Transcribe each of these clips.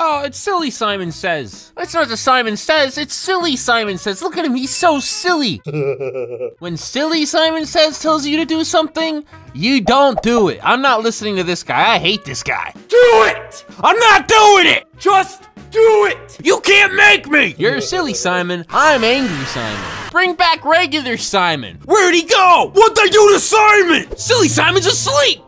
Oh, it's silly, Simon says. That's not the Simon says. It's silly, Simon says. Look at him. He's so silly. When silly Simon says tells you to do something, you don't do it. I'm not listening to this guy. I hate this guy. Do it. I'm not doing it. Just do it. You can't make me. You're silly, Simon. I'm angry, Simon. Bring back regular Simon. Where'd he go? What'd they do to Simon? Silly Simon's asleep.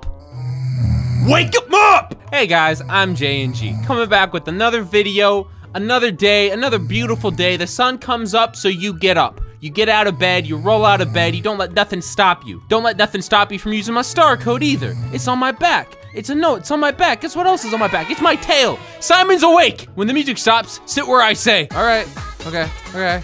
Wake him up! Hey guys, I'm JNG, coming back with another video, another day, another beautiful day. The sun comes up, so you get up. You get out of bed, you roll out of bed, you don't let nothing stop you. Don't let nothing stop you from using my star code either. It's on my back. It's a note, it's on my back. Guess what else is on my back? It's my tail. Simon's awake. When the music stops, sit where I say. All right, okay, okay.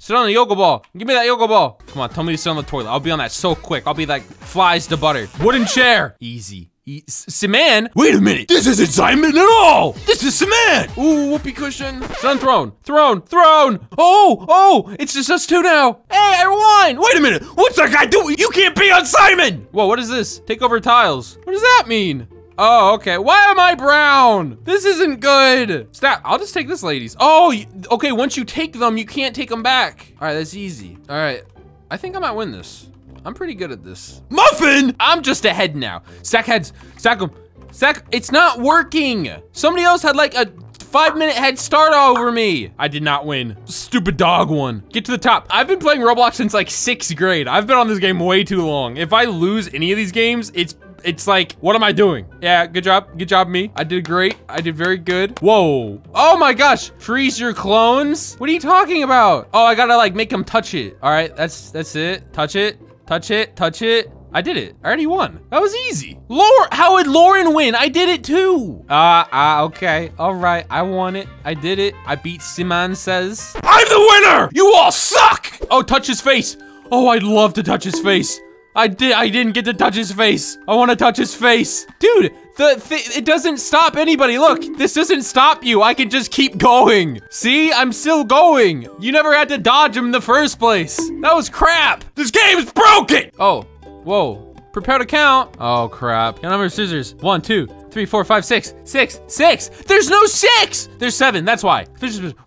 Sit on the yoga ball. Give me that yoga ball. Come on, tell me to sit on the toilet. I'll be on that so quick. I'll be like flies to butter. Wooden chair. Easy. Simon? Wait a minute, this isn't Simon at all! This is Simon! Ooh, whoopee cushion. Sun throne, throne, throne! Oh, oh, it's just us two now! Hey, everyone! Wait a minute, what's that guy doing? You can't be on Simon! Whoa, what is this? Take over tiles. What does that mean? Oh, okay, why am I brown? This isn't good. Stop, I'll just take this, ladies. Oh, okay, once you take them, you can't take them back. All right, that's easy. All right, I think I might win this. I'm pretty good at this. Muffin! I'm just ahead now. Stack heads, stack them, stack. It's not working. Somebody else had like a 5-minute head start over me. I did not win. Stupid dog one. Get to the top. I've been playing Roblox since like 6th grade. I've been on this game way too long. If I lose any of these games, it's like, what am I doing? Yeah, good job me. I did great, I did very good. Whoa, oh my gosh, freeze your clones? What are you talking about? Oh, I gotta like make them touch it. All right, that's it, touch it. Touch it, touch it. I did it, I already won. That was easy. Lauren, how would Lauren win? I did it too. Okay, all right, I won it. I did it, I beat Simon says. I'm the winner, you all suck. Oh, touch his face. Oh, I'd love to touch his face. I didn't get to touch his face. I wanna touch his face. Dude, it doesn't stop anybody. Look, this doesn't stop you. I can just keep going. See, I'm still going. You never had to dodge him in the first place. That was crap. This game's broken. Oh, whoa. Prepare to count. Oh crap. Count number of scissors. 1, 2, 3, 4, 5, 6, 6, 6. There's no 6. There's 7, that's why.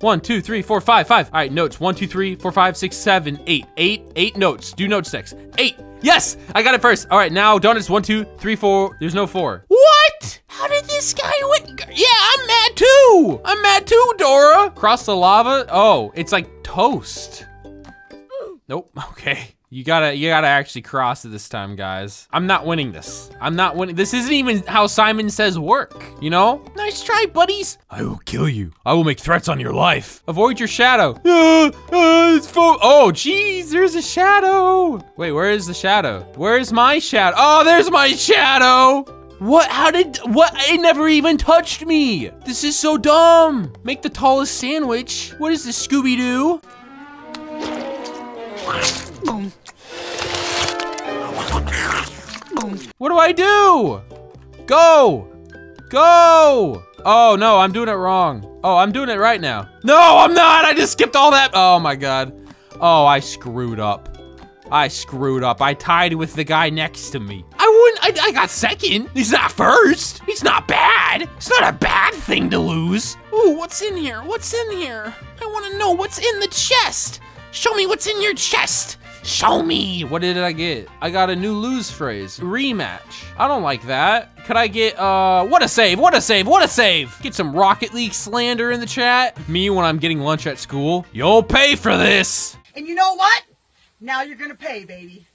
1, 2, 3, 4, 5, 5. All right, notes, 1, 2, 3, 4, 5, 6, 7, 8. 8 notes, do note 6, 8. Yes, I got it first. All right, now donuts, 1, 2, 3, 4. There's no 4. What? How did this guy win? Yeah, I'm mad too. I'm mad too, Dora. Cross the lava. Oh, it's like toast. Nope, okay. You gotta actually cross it this time, guys. I'm not winning this. I'm not winning. This isn't even how Simon says work, you know? Nice try, buddies. I will kill you. I will make threats on your life. Avoid your shadow. Oh, geez, there's a shadow. Wait, where is the shadow? Where is my shadow? Oh, there's my shadow. What, how did, what, it never even touched me. This is so dumb. Make the tallest sandwich. What is this, Scooby-Doo? Boom. Boom. What do I do? Go! Go! Oh no, I'm doing it wrong. Oh, I'm doing it right now. No, I'm not! I just skipped all that. Oh my god. Oh, I screwed up. I screwed up. I tied with the guy next to me. I got second. He's not first. He's not bad. It's not a bad thing to lose. Ooh, what's in here? What's in here? I wanna know what's in the chest. Show me what's in your chest. Show me. What did I get? I got a new lose phrase. Rematch. I don't like that. Could I get, what a save, what a save, what a save. Get some Rocket League slander in the chat. Me when I'm getting lunch at school. You'll pay for this. And you know what? Now you're gonna pay, baby.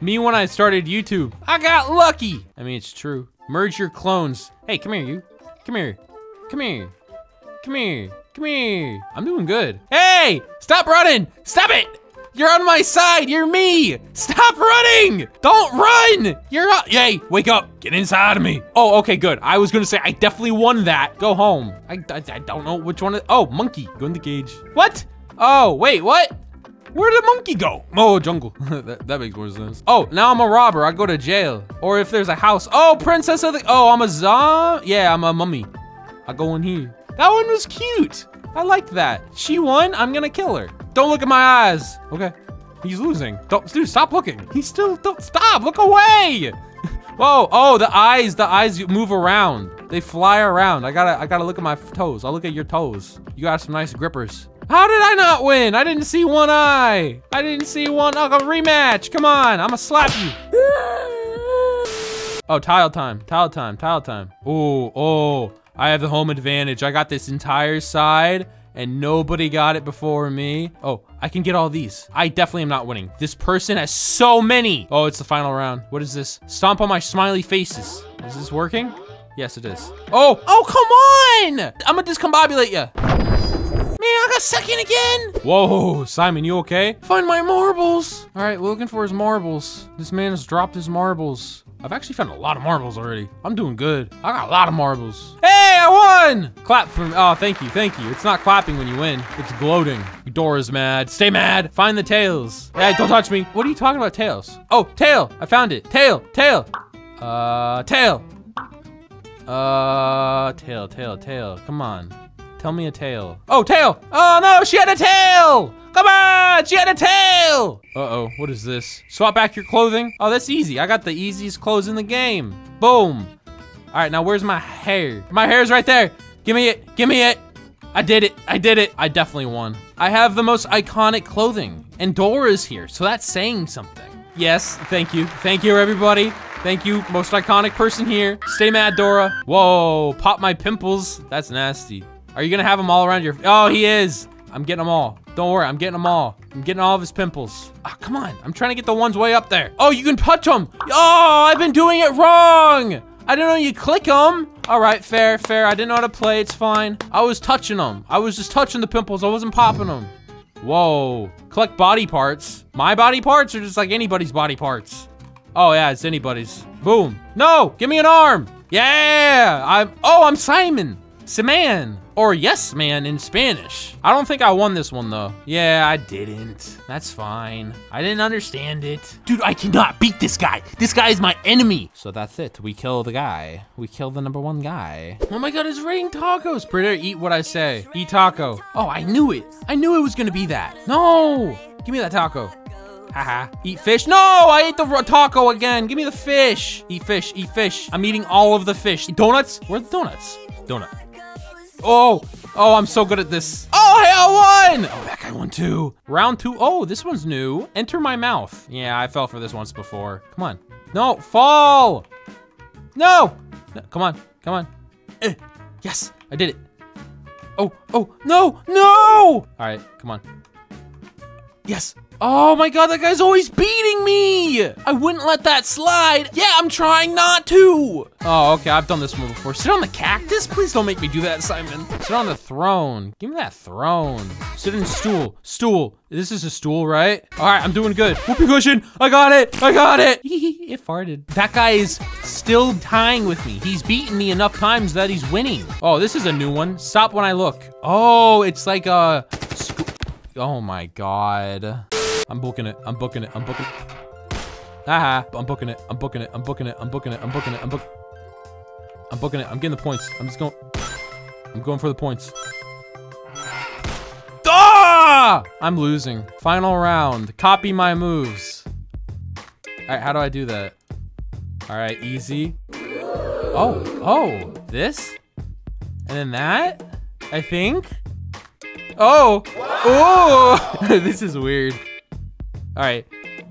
Me when I started YouTube. I got lucky. I mean, it's true. Merge your clones. Hey, come here, you. Come here. Come here. Come here. Come here. I'm doing good. Hey, stop running. Stop it. You're on my side. You're me. Stop running. Don't run. You're up. Yay. Wake up. Get inside of me. Oh, okay, good. I was going to say, I definitely won that. Go home. I don't know which one. Oh, monkey. Go in the cage. What? Oh, wait, what? Where did the monkey go? Oh, jungle. that makes more sense. Oh, now I'm a robber. I go to jail. Or if there's a house. Oh, princess of the. Oh, I'm a zombie. Yeah, I'm a mummy. I go in here. That one was cute. I liked that. She won, I'm gonna kill her. Don't look at my eyes. Okay, he's losing. Don't, dude, stop looking. He still, don't, stop, look away. Whoa! Oh, the eyes move around. They fly around. I gotta look at my toes. I'll look at your toes. You got some nice grippers. How did I not win? I didn't see one eye. I didn't see one. I'll go rematch. Come on, I'ma slap you. Oh, tile time. Tile time. Tile time. Oh. I have the home advantage. I got this entire side, and nobody got it before me. Oh, I can get all these. I definitely am not winning. This person has so many. Oh, it's the final round. What is this? Stomp on my smiley faces. Is this working? Yes, it is. Oh, come on! I'm gonna discombobulate ya. Man, I got second again. Whoa, Simon, you okay? Find my marbles. All right, we're looking for his marbles. This man's dropped his marbles. I've actually found a lot of marbles already. I'm doing good. I got a lot of marbles. Hey, I won! Clap for me. Oh, thank you, thank you. It's not clapping when you win. It's gloating. Dora's mad. Stay mad. Find the tails. Hey, don't touch me. What are you talking about, tails? Oh, tail. I found it. Tail, tail. Tail. Tail, tail, tail. Come on. Tell me a tail. Oh, tail. Oh, no, she had a tail. Come on, she had a tail. Uh-oh, what is this? Swap back your clothing. Oh, that's easy. I got the easiest clothes in the game. Boom. All right, now where's my hair? My hair's right there. Give me it, give me it. I did it, I did it. I definitely won. I have the most iconic clothing, and Dora's here, so that's saying something. Yes, thank you. Thank you, everybody. Thank you, most iconic person here. Stay mad, Dora. Whoa, pop my pimples. That's nasty. Are you gonna have them all around your? Oh, he is. I'm getting them all. Don't worry, I'm getting them all. I'm getting all of his pimples. Ah, oh, come on. I'm trying to get the ones way up there. Oh, you can touch them. Oh, I've been doing it wrong. I didn't know you click them. All right, fair, fair. I didn't know how to play. It's fine. I was touching them. I was just touching the pimples. I wasn't popping them. Whoa. Collect body parts. My body parts are just like anybody's body parts. Oh yeah, it's anybody's. Boom. No, give me an arm. Yeah. I'm Simon. Simon. Or yes man in Spanish. I don't think I won this one though. Yeah, I didn't. That's fine. I didn't understand it. Dude, I cannot beat this guy. This guy is my enemy. So that's it. We kill the guy. We kill the number one guy. Oh my God, it's raining tacos. Predator, eat what I say. Eat taco. Oh, I knew it. I knew it was gonna be that. No, give me that taco. Haha. Eat fish. No, I ate the taco again. Give me the fish. Eat fish, eat fish. I'm eating all of the fish. Donuts? Where are the donuts? Donut. Oh, I'm so good at this. Oh, hey, I won! Oh, that guy won too. Round two. Oh, this one's new. Enter my mouth. Yeah, I fell for this once before. Come on. No, fall! No! No, come on, come on. Yes, I did it. Oh, no! All right, come on. Yes. Oh my God, that guy's always beating me. I wouldn't let that slide. Yeah, I'm trying not to. Oh, okay, I've done this one before. Sit on the cactus? Please don't make me do that, Simon. Sit on the throne. Give me that throne. Sit in stool, stool. This is a stool, right? All right, I'm doing good. Whoopee cushion, I got it. It farted. That guy is still tying with me. He's beaten me enough times that he's winning. Oh, this is a new one. Stop when I look. Oh, it's like a, oh my God. I'm booking it. Haha. I'm booking it. I'm getting the points. I'm going for the points. Ah! I'm losing. Final round. Copy my moves. All right, how do I do that? All right, easy. Oh, this? And then that? I think? Oh, this is weird. All right,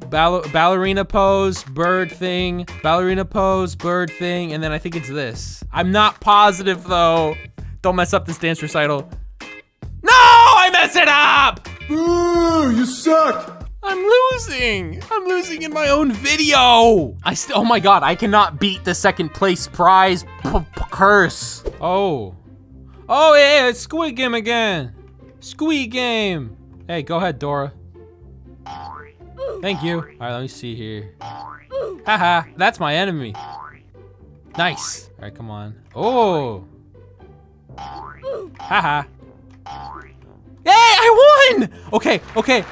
ballerina pose, bird thing, ballerina pose, bird thing, and then I think it's this. I'm not positive though. Don't mess up this dance recital. No, I messed it up! Ooh, you suck! I'm losing in my own video! Oh my God, I cannot beat the second place prize curse. Oh yeah, it's Squid Game again. Squid Game. Hey, go ahead, Dora. Thank you. All right, let me see here. Haha, that's my enemy. Nice. All right, come on. Oh. Haha. Hey, I won! Okay,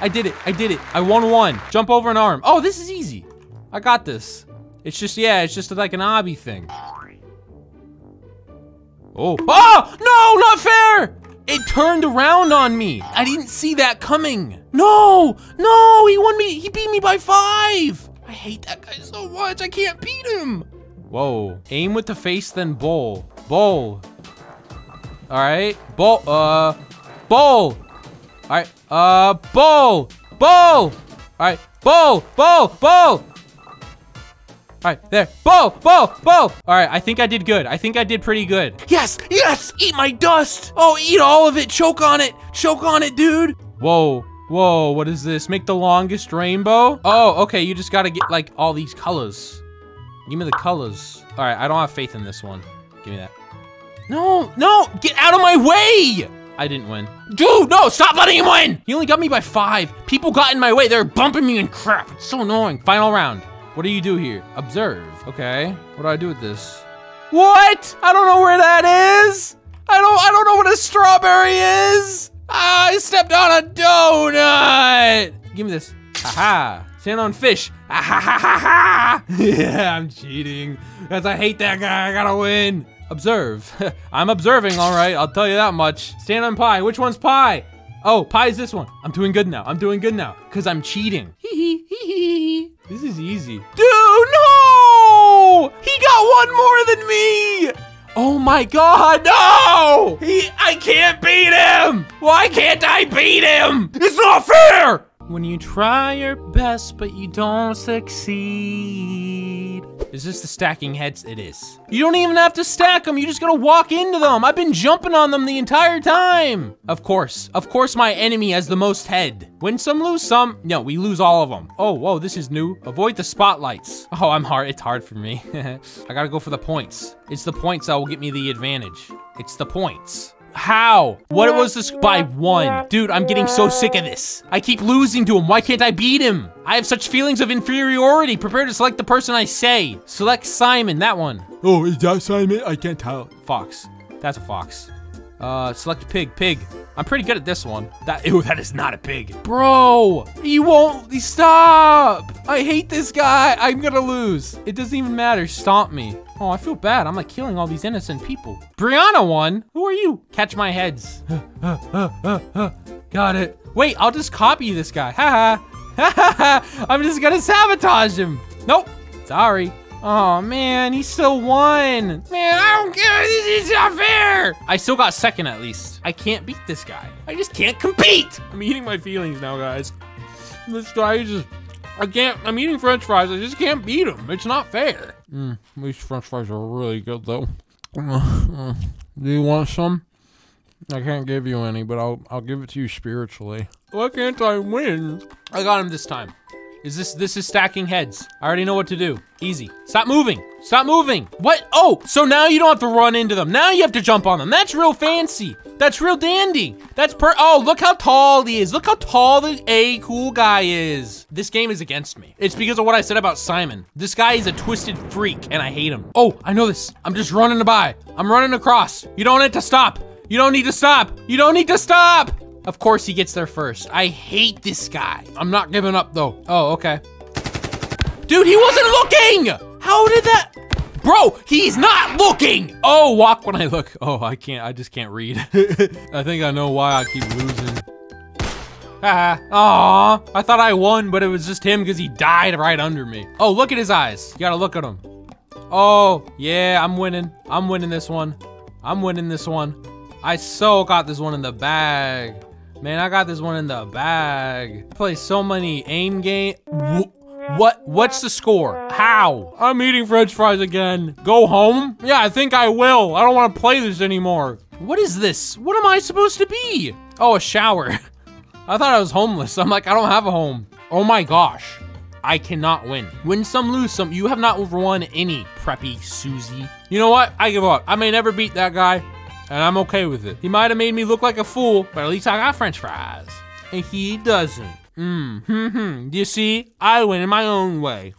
I did it. I won one. Jump over an arm. Oh, this is easy. I got this. It's just like an obby thing. Oh, no, not fair! It turned around on me. I didn't see that coming. No, he beat me by 5. I hate that guy so much, I can't beat him. Whoa. Aim with the face, then bowl. Bowl. All right. Bowl. Bowl. All right. Bowl. Bowl. All right. Bowl. Bowl. Bowl. All right, there. Bow, bow, bow. All right, I think I did good. I think I did pretty good. Yes, yes, eat my dust. Oh, eat all of it. Choke on it. Choke on it, dude. Whoa, whoa, what is this? Make the longest rainbow? Oh, okay, you just gotta get, like, all these colors. Give me the colors. All right, I don't have faith in this one. Give me that. No, no, get out of my way. I didn't win. Dude, no, stop letting him win. He only got me by 5. People got in my way. They're bumping me and crap. It's so annoying. Final round. What do you do here? Observe. Okay. What do I do with this? What? I don't know where that is. I don't know what a strawberry is. I stepped on a donut. Give me this. Aha. Stand on fish. Ah, ha, ha, ha, ha. Yeah, I'm cheating. Because I hate that guy. I gotta win. Observe. I'm observing, all right. I'll tell you that much. Stand on pie. Which one's pie? Oh, pie is this one. I'm doing good now. I'm doing good now. Because I'm cheating. Hee hee hee. This is easy. Dude, no! He got one more than me! Oh my god, no! I can't beat him! Why can't I beat him? It's not fair! When you try your best, but you don't succeed. Is this the stacking heads? It is. You don't even have to stack them. You just gotta walk into them. I've been jumping on them the entire time. Of course my enemy has the most head. Win some, lose some. No, we lose all of them. Oh, whoa, this is new. Avoid the spotlights. Oh, I'm hard, it's hard for me. I gotta go for the points. It's the points that will get me the advantage. It's the points. How? What was this? By 1. Dude, I'm getting so sick of this. I keep losing to him. Why can't I beat him? I have such feelings of inferiority. Prepare to select the person I say. Select Simon, that one. Oh, is that Simon? I can't tell. Fox. That's a fox. Select pig, pig. I'm pretty good at this one. That, ew, that is not a pig. Bro, you won't, stop. I hate this guy. I'm gonna lose. It doesn't even matter, stomp me. Oh, I feel bad. I'm like killing all these innocent people. Brianna won. Who are you? Catch my heads. Got it. Wait, I'll just copy this guy. Ha ha. I'm just gonna sabotage him. Nope, sorry. Oh man, he still won. Man, I don't care, this is not fair. I still got second at least. I can't beat this guy. I just can't compete. I'm eating my feelings now, guys. This guy just, I can't, I'm eating french fries. I just can't beat him. It's not fair. These french fries are really good though. Do you want some? I can't give you any, but I'll give it to you spiritually. Why can't I win? I got him this time. Is this is stacking heads. I already know what to do. Easy. Stop moving. Stop moving. What? Oh, so now you don't have to run into them. Now you have to jump on them. That's real fancy. That's real dandy. That's oh, look how tall he is. Look how tall the A cool guy is. This game is against me. It's because of what I said about Simon. This guy is a twisted freak and I hate him. Oh, I know this. I'm just running by. I'm running across. You don't need to stop. You don't need to stop. You don't need to stop. Of course he gets there first. I hate this guy. I'm not giving up though. Oh, okay. Dude, he wasn't looking! How did that? Bro, he's not looking! Oh, walk when I look. Oh, I can't, I just can't read. I think I know why I keep losing. Haha, aw, I thought I won, but it was just him because he died right under me. Oh, look at his eyes. You gotta look at him. Oh, yeah, I'm winning. I'm winning this one. I'm winning this one. I so got this one in the bag. Man, I got this one in the bag. Play so many aim game. What? What's the score? How? I'm eating french fries again. Go home? Yeah, I think I will. I don't want to play this anymore. What is this? What am I supposed to be? Oh, a shower. I thought I was homeless. I'm like, I don't have a home. Oh my gosh. I cannot win. Win some, lose some. You have not won any, preppy Susie. You know what? I give up. I may never beat that guy. And I'm okay with it. He might have made me look like a fool, but at least I got french fries. And he doesn't. You see, I win in my own way.